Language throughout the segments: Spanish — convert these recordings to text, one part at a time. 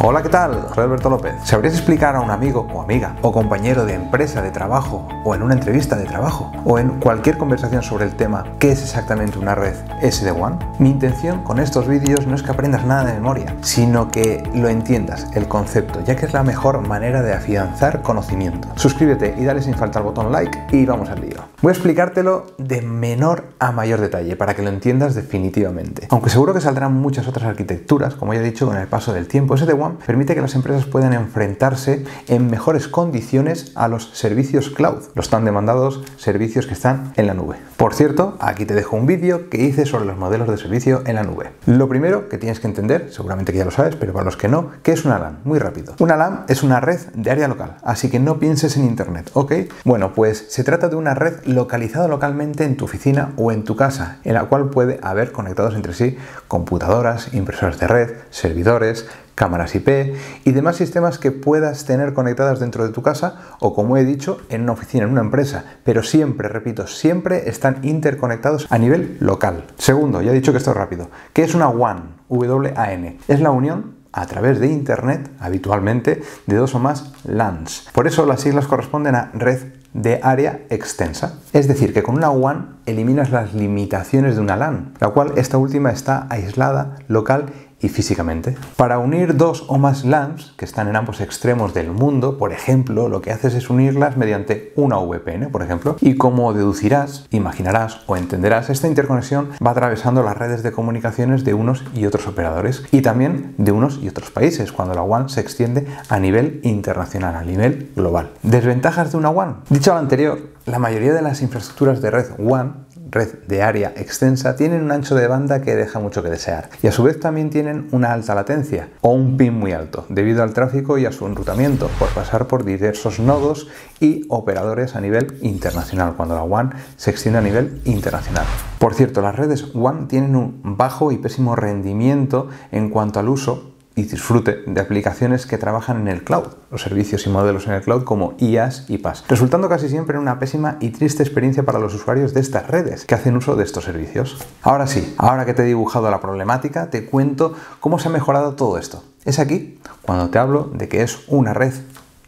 Hola, ¿qué tal? Soy Alberto López. ¿Sabrías explicar a un amigo o amiga o compañero de empresa, de trabajo o en una entrevista de trabajo o en cualquier conversación sobre el tema qué es exactamente una red SD-WAN? Mi intención con estos vídeos no es que aprendas nada de memoria, sino que lo entiendas, el concepto, ya que es la mejor manera de afianzar conocimiento. Suscríbete y dale sin falta al botón like y vamos al lío. Voy a explicártelo de menor a mayor detalle para que lo entiendas definitivamente. Aunque seguro que saldrán muchas otras arquitecturas, como ya he dicho, con el paso del tiempo. SD-WAN permite que las empresas puedan enfrentarse en mejores condiciones a los servicios cloud, los tan demandados servicios que están en la nube. Por cierto, aquí te dejo un vídeo que hice sobre los modelos de servicio en la nube. Lo primero que tienes que entender, seguramente que ya lo sabes, pero para los que no, ¿qué es una LAN? Muy rápido. Una LAN es una red de área local, así que no pienses en internet, ¿ok? Bueno, pues se trata de una red localizada localmente en tu oficina o en tu casa, en la cual puede haber conectados entre sí computadoras, impresoras de red, servidores, cámaras IP y demás sistemas que puedas tener conectadas dentro de tu casa o, como he dicho, en una oficina, en una empresa, pero siempre, repito, siempre están interconectados a nivel local. Segundo, ya he dicho que esto es rápido, que es una WAN, W-A-N, es la unión a través de internet, habitualmente, de dos o más LANs. Por eso las siglas corresponden a red de área extensa. Es decir, que con una WAN eliminas las limitaciones de una LAN, la cual esta última está aislada, local y físicamente. Para unir dos o más LANs que están en ambos extremos del mundo, por ejemplo, lo que haces es unirlas mediante una VPN, por ejemplo, y como deducirás, imaginarás o entenderás, esta interconexión va atravesando las redes de comunicaciones de unos y otros operadores y también de unos y otros países, cuando la WAN se extiende a nivel internacional, a nivel global. ¿Desventajas de una WAN? Dicho lo anterior, la mayoría de las infraestructuras de red WAN, red de área extensa, tienen un ancho de banda que deja mucho que desear y a su vez también tienen una alta latencia o un ping muy alto debido al tráfico y a su enrutamiento por pasar por diversos nodos y operadores a nivel internacional, cuando la WAN se extiende a nivel internacional. Por cierto, las redes WAN tienen un bajo y pésimo rendimiento en cuanto al uso y disfrute de aplicaciones que trabajan en el cloud, los servicios y modelos en el cloud como IaaS y PaaS, resultando casi siempre en una pésima y triste experiencia para los usuarios de estas redes que hacen uso de estos servicios. Ahora sí, ahora que te he dibujado la problemática, te cuento cómo se ha mejorado todo esto. Es aquí cuando te hablo de que es una red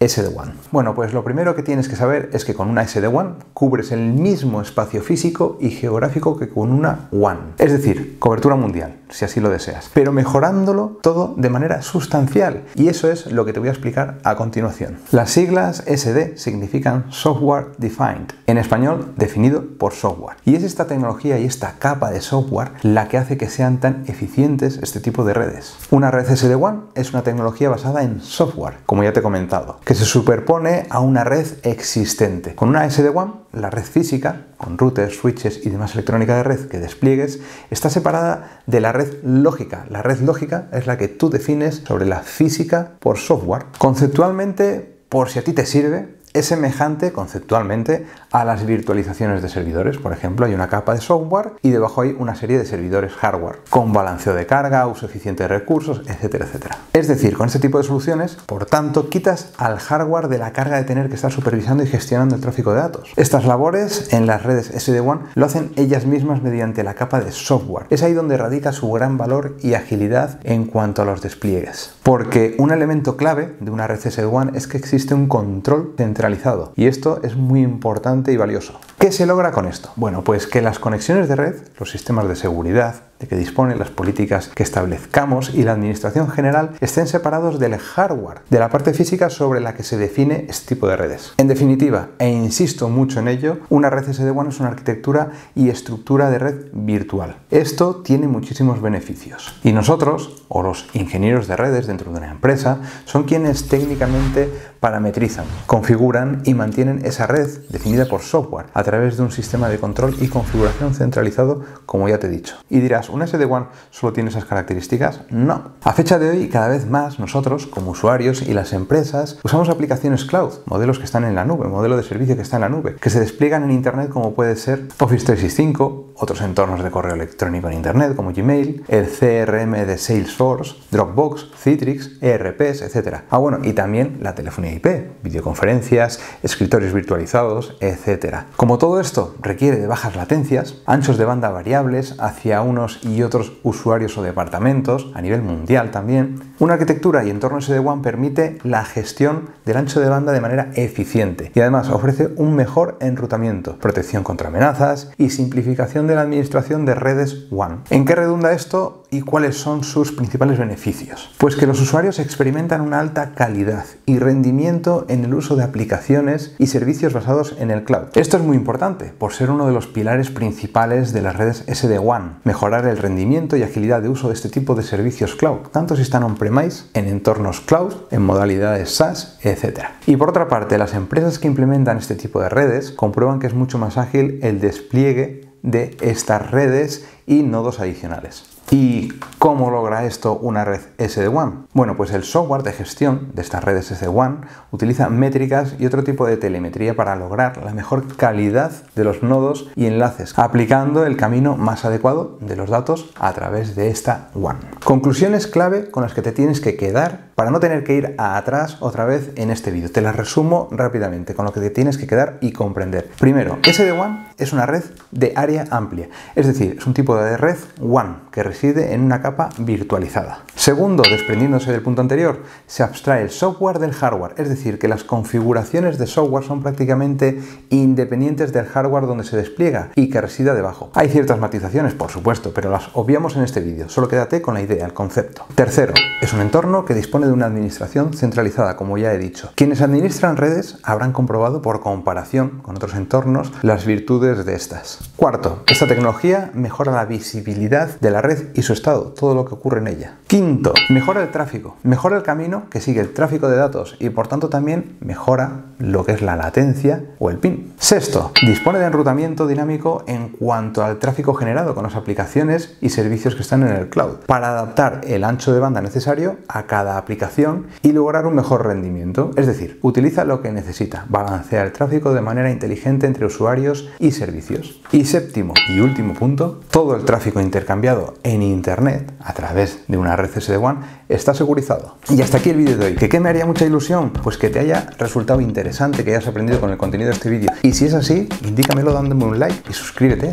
SD-WAN. Bueno, pues lo primero que tienes que saber es que con una SD-WAN cubres el mismo espacio físico y geográfico que con una WAN. Es decir, cobertura mundial, si así lo deseas, pero mejorándolo todo de manera sustancial. Y eso es lo que te voy a explicar a continuación. Las siglas SD significan Software Defined, en español definido por software. Y es esta tecnología y esta capa de software la que hace que sean tan eficientes este tipo de redes. Una red SD-WAN es una tecnología basada en software, como ya te he comentado, que se superpone a una red existente. Con una SD-WAN, la red física, con routers, switches y demás electrónica de red que despliegues, está separada de la red lógica. La red lógica es la que tú defines sobre la física por software. Conceptualmente, por si a ti te sirve, es semejante conceptualmente a las virtualizaciones de servidores. Por ejemplo, hay una capa de software y debajo hay una serie de servidores hardware con balanceo de carga, uso eficiente de recursos, etcétera, etcétera. Es decir, con este tipo de soluciones, por tanto, quitas al hardware de la carga de tener que estar supervisando y gestionando el tráfico de datos. Estas labores en las redes SD-WAN lo hacen ellas mismas mediante la capa de software. Es ahí donde radica su gran valor y agilidad en cuanto a los despliegues. Porque un elemento clave de una red SD-WAN es que existe un control central realizado, y esto es muy importante y valioso. ¿Qué se logra con esto? Bueno, pues que las conexiones de red, los sistemas de seguridad de que disponen, las políticas que establezcamos y la administración general estén separados del hardware, de la parte física sobre la que se define este tipo de redes. En definitiva, e insisto mucho en ello, una red SD-WAN es una arquitectura y estructura de red virtual. Esto tiene muchísimos beneficios. Y nosotros, o los ingenieros de redes dentro de una empresa, son quienes técnicamente parametrizan, configuran y mantienen esa red definida por software a través de un sistema de control y configuración centralizado, como ya te he dicho. Y dirás, ¿una SD-WAN solo tiene esas características? No. A fecha de hoy, cada vez más nosotros, como usuarios y las empresas, usamos aplicaciones cloud, modelos que están en la nube, modelo de servicio que está en la nube, que se despliegan en internet como puede ser Office 365, otros entornos de correo electrónico en internet como Gmail, el CRM de Salesforce, Dropbox, Citrix, ERPs, etc. Ah, bueno, y también la telefonía IP, videoconferencias, escritorios virtualizados, etc. Como todo esto requiere de bajas latencias, anchos de banda variables hacia unos y otros usuarios o departamentos, a nivel mundial también, Una arquitectura y entorno SD-WAN permite la gestión del ancho de banda de manera eficiente y además ofrece un mejor enrutamiento, protección contra amenazas y simplificación de la administración de redes WAN. ¿En qué redunda esto y cuáles son sus principales beneficios? Pues que los usuarios experimentan una alta calidad y rendimiento en el uso de aplicaciones y servicios basados en el cloud. Esto es muy importante por ser uno de los pilares principales de las redes SD-WAN, mejorar el rendimiento y agilidad de uso de este tipo de servicios cloud, tanto si están on-premise, en entornos cloud, en modalidades SaaS, etc. Y por otra parte, las empresas que implementan este tipo de redes comprueban que es mucho más ágil el despliegue de estas redes y nodos adicionales. ¿Y cómo logra esto una red SD-WAN? Bueno, pues el software de gestión de estas redes SD-WAN utiliza métricas y otro tipo de telemetría para lograr la mejor calidad de los nodos y enlaces, aplicando el camino más adecuado de los datos a través de esta WAN. Conclusiones clave con las que te tienes que quedar para no tener que ir atrás otra vez en este vídeo. Te las resumo rápidamente con lo que te tienes que quedar y comprender. Primero, SD-WAN es una red de área amplia, es decir, es un tipo de red WAN que reside en una capa virtualizada. Segundo, desprendiéndose del punto anterior, se abstrae el software del hardware, es decir, que las configuraciones de software son prácticamente independientes del hardware donde se despliega y que resida debajo. Hay ciertas matizaciones, por supuesto, pero las obviamos en este vídeo, solo quédate con la idea, el concepto. Tercero, es un entorno que dispone de una administración centralizada, como ya he dicho. Quienes administran redes habrán comprobado por comparación con otros entornos las virtudes de estas. Cuarto, esta tecnología mejora la visibilidad de la red y su estado, todo lo que ocurre en ella. Quinto, mejora el tráfico, mejora el camino que sigue el tráfico de datos y por tanto también mejora lo que es la latencia o el ping. Sexto, dispone de enrutamiento dinámico en cuanto al tráfico generado con las aplicaciones y servicios que están en el cloud para adaptar el ancho de banda necesario a cada aplicación y lograr un mejor rendimiento, es decir, utiliza lo que necesita, balancea el tráfico de manera inteligente entre usuarios y servicios. Y séptimo y último punto, todo el tráfico intercambiado en internet a través de una red SD-WAN está securizado. Y hasta aquí el vídeo de hoy. ¿Qué me haría mucha ilusión? Pues que te haya resultado interesante, que hayas aprendido con el contenido de este vídeo. Y si es así, indícamelo dándome un like y suscríbete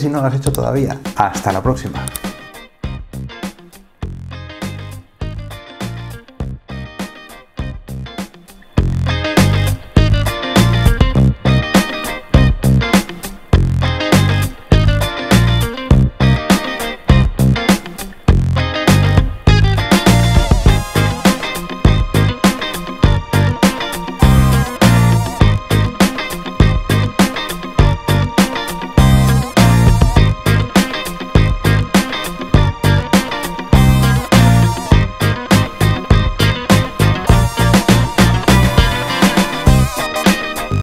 si no lo has hecho todavía. Hasta la próxima.